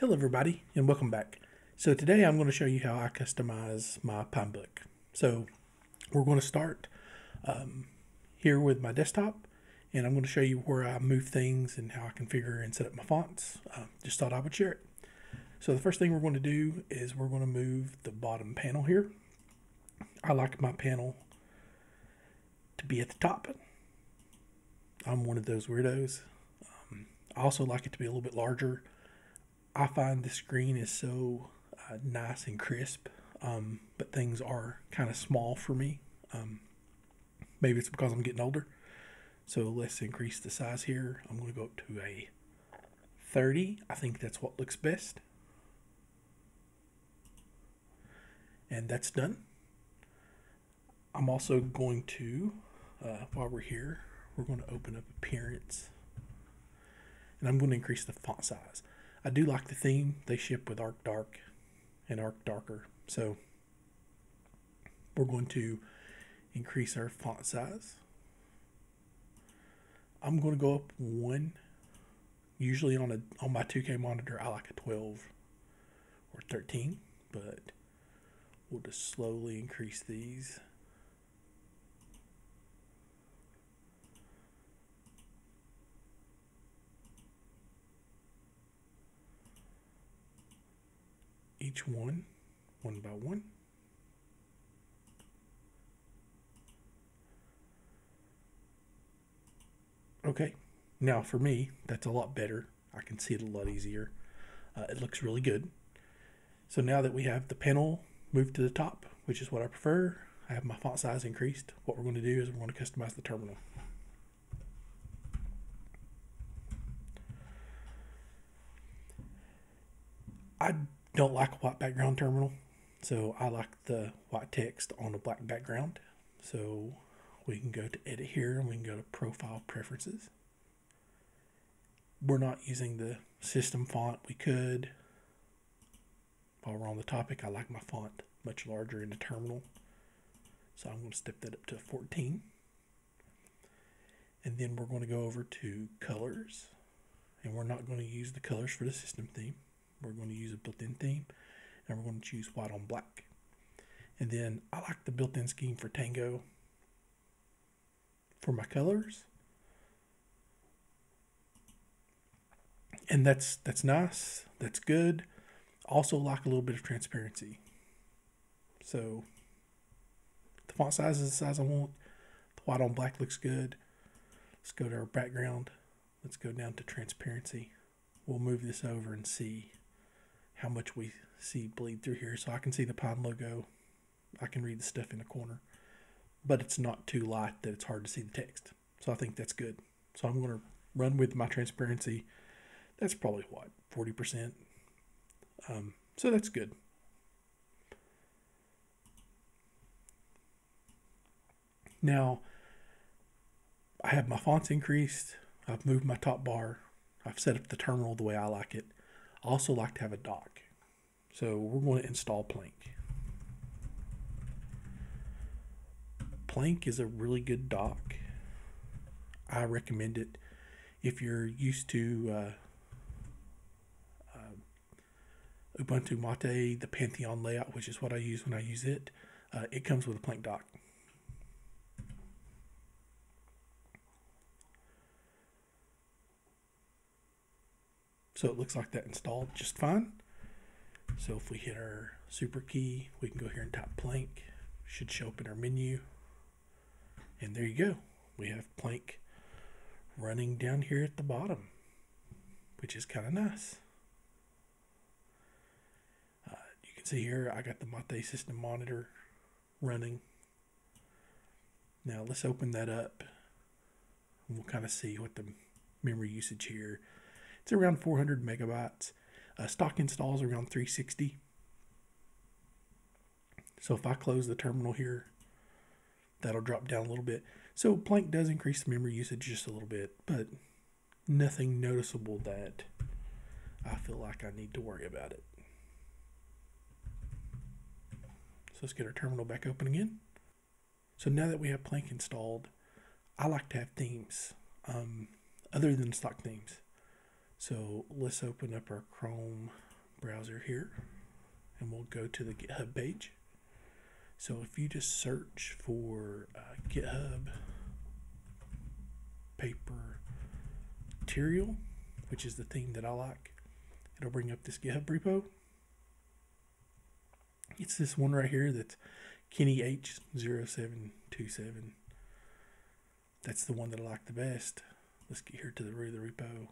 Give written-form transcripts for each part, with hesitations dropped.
Hello everybody and welcome back. So today I'm going to show you how I customize my Pinebook. So we're going to start here with my desktop, and I'm going to show you where I move things and how I configure and set up my fonts. Just thought I would share it. So the first thing we're going to do is we're going to move the bottom panel here. I like my panel to be at the top. I'm one of those weirdos. I also like it to be a little bit larger. I find the screen is so nice and crisp, but things are kind of small for me. Maybe it's because I'm getting older. So let's increase the size here. I'm going to go up to a 30. I think that's what looks best. And that's done. I'm also going to, while we're here, we're going to open up Appearance. And I'm going to increase the font size. I do like the theme. They ship with Arc Dark and Arc Darker. So we're going to increase our font size. I'm going to go up one. Usually on my 2K monitor, I like a 12 or 13, but we'll just slowly increase these. Each one by one. Okay, now for me, that's a lot better. I can see it a lot easier. It looks really good. So now that we have the panel moved to the top, which is what I prefer, I have my font size increased. What we're going to do is we're going to customize the terminal. I don't like a white background terminal, so I like the white text on a black background. So we can go to edit here and we can go to profile preferences. We're not using the system font. We could. While we're on the topic, I like my font much larger in the terminal, so I'm going to step that up to 14, and then we're going to go over to colors, and we're not going to use the colors for the system theme. We're going to use a built-in theme, and we're going to choose white on black. And then I like the built-in scheme for Tango for my colors. And that's nice. That's good. Also like a little bit of transparency. So the font size is the size I want. The white on black looks good. Let's go to our background. Let's go down to transparency. We'll move this over and see how much we see bleed through here. So I can see the Pine logo. I can read the stuff in the corner, but it's not too light that it's hard to see the text. So I think that's good. So I'm going to run with my transparency. That's probably what, 40%. So that's good. Now I have my fonts increased. I've moved my top bar. I've set up the terminal the way I like it. I also like to have a dock. So we're going to install Plank. Plank is a really good dock. I recommend it if you're used to Ubuntu Mate, the Pantheon layout, which is what I use when I use it. It comes with a Plank dock. So it looks like that installed just fine. So if we hit our super key, we can go here and type Plank. Should show up in our menu. And there you go. We have Plank running down here at the bottom, which is kind of nice. You can see here, I got the Mate System Monitor running. Now let's open that up. And we'll kind of see what the memory usage here. It's around 400 megabytes. Stock installs around 360. So if I close the terminal here, that'll drop down a little bit. So Plank does increase the memory usage just a little bit, but nothing noticeable that I feel like I need to worry about it. So let's get our terminal back open again. So now that we have Plank installed, I like to have themes other than stock themes. So let's open up our Chrome browser here, and we'll go to the GitHub page. So if you just search for GitHub Paper Material, which is the theme that I like, it'll bring up this GitHub repo. It's this one right here that's KennyH0727. That's the one that I like the best. Let's get here to the root of the repo.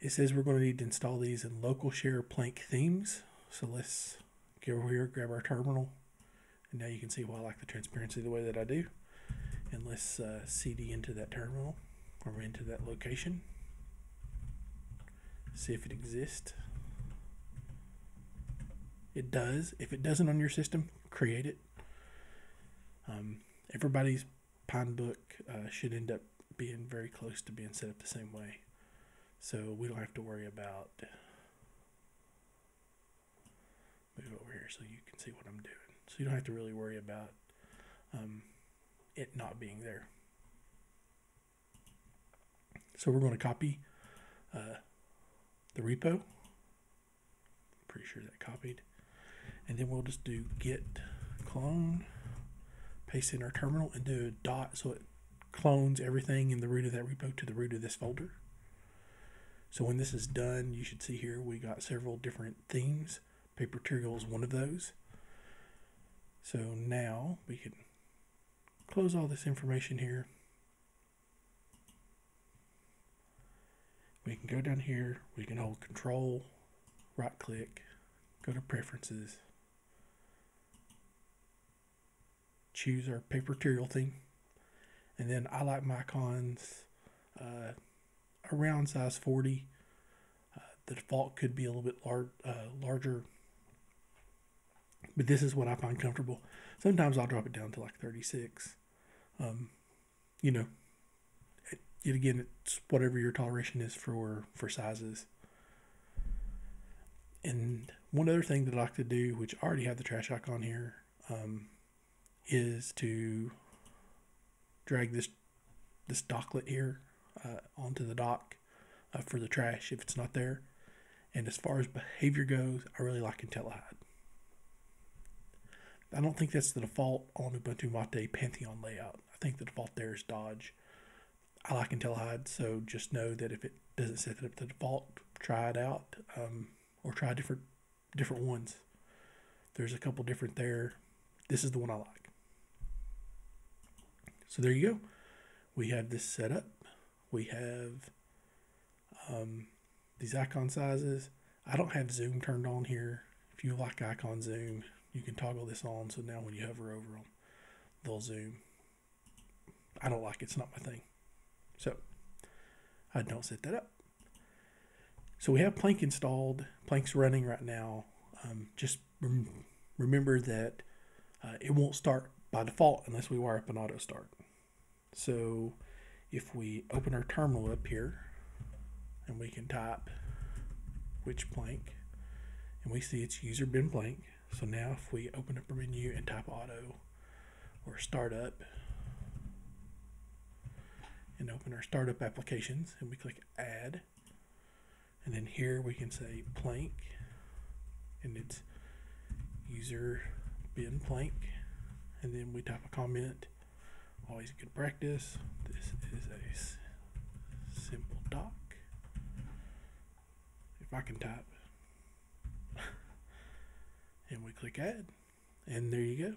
It says we're going to need to install these in local share Plank themes. So let's go over here, grab our terminal, and now you can see why I like the transparency the way that I do. And let's CD into that terminal or into that location. See if it exists. It does. If it doesn't on your system, create it. Everybody's Pinebook should end up being very close to being set up the same way. So we don't have to worry about, move over here so you can see what I'm doing. So you don't have to really worry about it not being there. So we're going to copy the repo. Pretty sure that copied. And then we'll just do git clone, paste in our terminal, and do a dot so it clones everything in the root of that repo to the root of this folder. So when this is done, you should see here we got several different themes. Paper Material is one of those. So now we can close all this information here. We can go down here, we can hold Control, right click, go to Preferences, choose our Paper Material theme, and then I like my icons around size 40. The default could be a little bit larger, but this is what I find comfortable. Sometimes I'll drop it down to like 36. You know, yet again, it's whatever your toleration is for sizes. And one other thing that I like to do, which I already have the trash icon here, is to drag this docklet here onto the dock for the trash if it's not there. And as far as behavior goes, I really like IntelliHide. I don't think that's the default on Ubuntu Mate Pantheon layout. I think the default there is Dodge. I like IntelliHide, so just know that if it doesn't set it up to default, try it out, or try different ones. There's a couple different there. This is the one I like. So there you go. We have this set up. We have these icon sizes. I don't have zoom turned on here. If you like icon zoom, you can toggle this on, so now when you hover over them, they'll zoom. I don't like it. It's not my thing. So I don't set that up. So we have Plank installed. Plank's running right now. Just remember that it won't start by default unless we wire up an auto start. So if we open our terminal up here, and we can type which Plank, and we see it's user bin Plank. So now if we open up a menu and type auto or startup and open our startup applications, and we click add, and then here we can say Plank, and it's user bin Plank, and then we type a comment, always good practice, this is a simple doc. If I can type, and we click add, and there you go.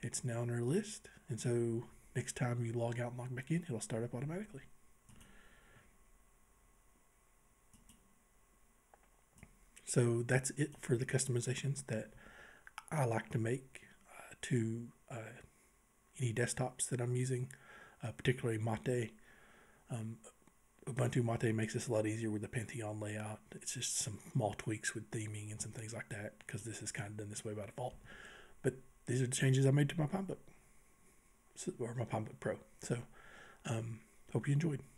It's now on our list, and so next time you log out and log back in, it'll start up automatically. So that's it for the customizations that I like to make to any desktops that I'm using, particularly Mate. Ubuntu Mate makes this a lot easier with the Pantheon layout. It's just some small tweaks with theming and some things like that, because this is kind of done this way by default. But these are the changes I made to my Pinebook, or my Pinebook Pro. So hope you enjoyed.